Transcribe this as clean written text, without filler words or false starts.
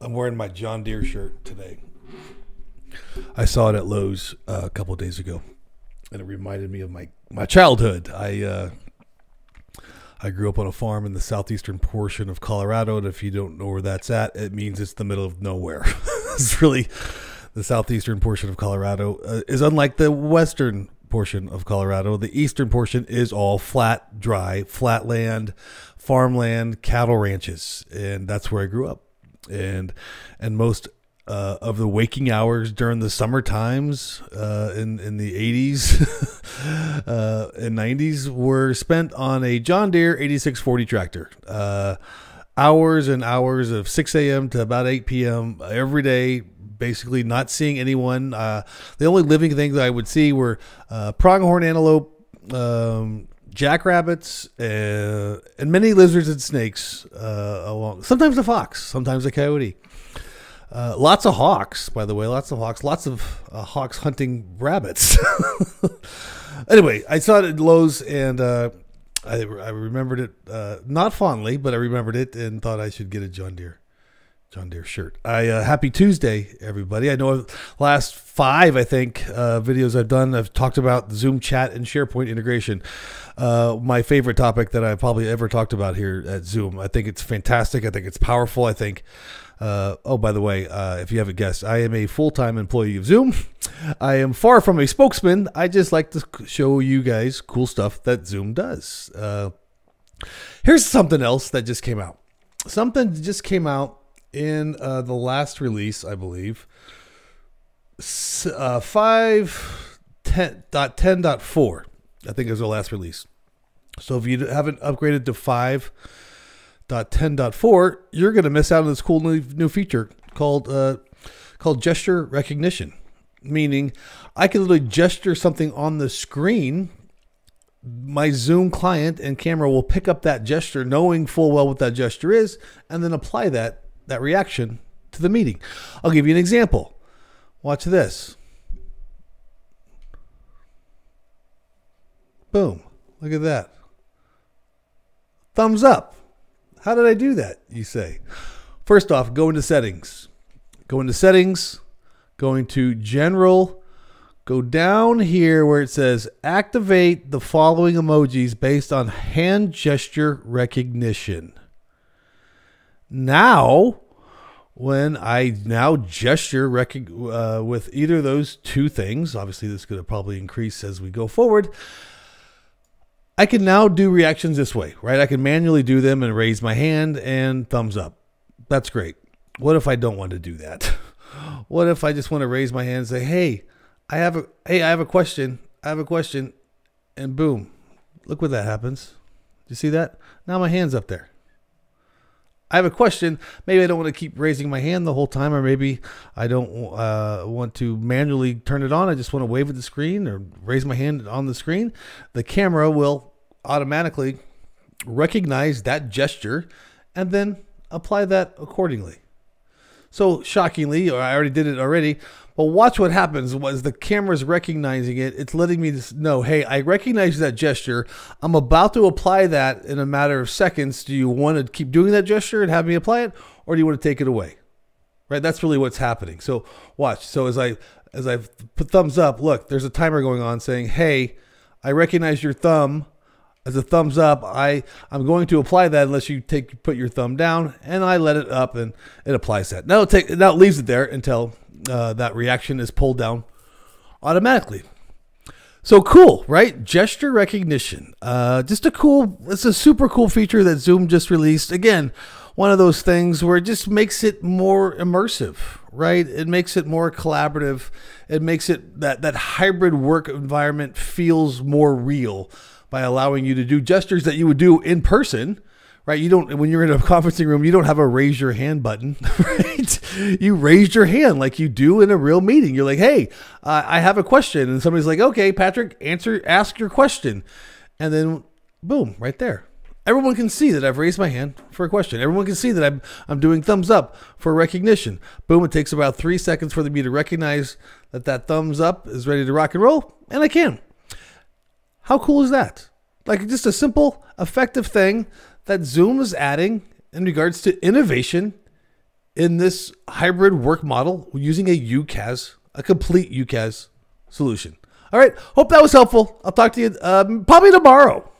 I'm wearing my John Deere shirt today. I saw it at Lowe's a couple of days ago, and it reminded me of my childhood. I grew up on a farm in the southeastern portion of Colorado, and if you don't know where that's at, it means it's the middle of nowhere. It's really the southeastern portion of Colorado is unlike the western portion of Colorado. The eastern portion is all flat, dry, flat land, farmland, cattle ranches, and that's where I grew up. And most of the waking hours during the summer times in the 80s and 90s were spent on a John Deere 8640 tractor. Hours and hours of 6 a.m. to about 8 p.m. every day, basically not seeing anyone. The only living things I would see were pronghorn antelope, jackrabbits, and many lizards and snakes, sometimes a fox, sometimes a coyote. Lots of hawks, by the way, lots of hawks hunting rabbits. Anyway, I saw it at Lowe's, and I remembered it, not fondly, but I remembered it and thought I should get a John Deere shirt. Happy Tuesday, everybody. I know last five, I think, videos I've done, I've talked about Zoom chat and SharePoint integration. My favorite topic that I probably ever talked about here at Zoom. I think it's fantastic. I think it's powerful. I think, oh, by the way, if you haven't guessed, I am a full-time employee of Zoom. I am far from a spokesman. I just like to show you guys cool stuff that Zoom does. Here's something else that just came out. Something just came out in the last release, I believe. 5.10.4, I think, is the last release. So if you haven't upgraded to 5.10.4, you're going to miss out on this cool new feature called gesture recognition, meaning I can literally gesture something on the screen. My Zoom client and camera will pick up that gesture, knowing full well what that gesture is, and then apply that reaction to the meeting. I'll give you an example. Watch this. Boom. Look at that. Thumbs up. How did I do that, you say? First off, go into settings. Go into settings, go into general, go down here where it says activate the following emojis based on hand gesture recognition. Now, when I now gesture with either of those two things, obviously this could probably increase as we go forward, I can now do reactions this way, right? I can manually do them and raise my hand and thumbs up. That's great. What if I don't want to do that? What if I just want to raise my hand and say, hey, I have a question, and boom, look what that happens. You see that? Now my hand's up there. I have a question. Maybe I don't want to keep raising my hand the whole time, or maybe I don't want to manually turn it on. I just want to wave at the screen or raise my hand on the screen. The camera will automatically recognize that gesture and then apply that accordingly. So shockingly, or I already did it already, but watch what happens. Was the camera's recognizing it. It's letting me know, hey, I recognize that gesture. I'm about to apply that in a matter of seconds. Do you want to keep doing that gesture and have me apply it, or do you want to take it away? Right? That's really what's happening. So watch. So as I put thumbs up, look, there's a timer going on saying, hey, I recognize your thumb as a thumbs up. I'm going to apply that unless you put your thumb down, and I let it up and it applies that. Now it leaves it there until that reaction is pulled down automatically. So cool, right? Gesture recognition. It's a super cool feature that Zoom just released. Again, one of those things where it just makes it more immersive, right? It makes it more collaborative. It makes it that hybrid work environment feels more real, by allowing you to do gestures that you would do in person, right? You don't, when you're in a conferencing room, you don't have a raise your hand button, right? You raise your hand like you do in a real meeting. You're like, hey, I have a question. And somebody's like, okay, Patrick, ask your question. And then boom, right there. Everyone can see that I've raised my hand for a question. Everyone can see that I'm doing thumbs up for recognition. Boom, it takes about 3 seconds for me to recognize that thumbs up is ready to rock and roll, and I can. How cool is that? Like, just a simple, effective thing that Zoom is adding in regards to innovation in this hybrid work model using a complete UCaaS solution. All right, hope that was helpful. I'll talk to you probably tomorrow.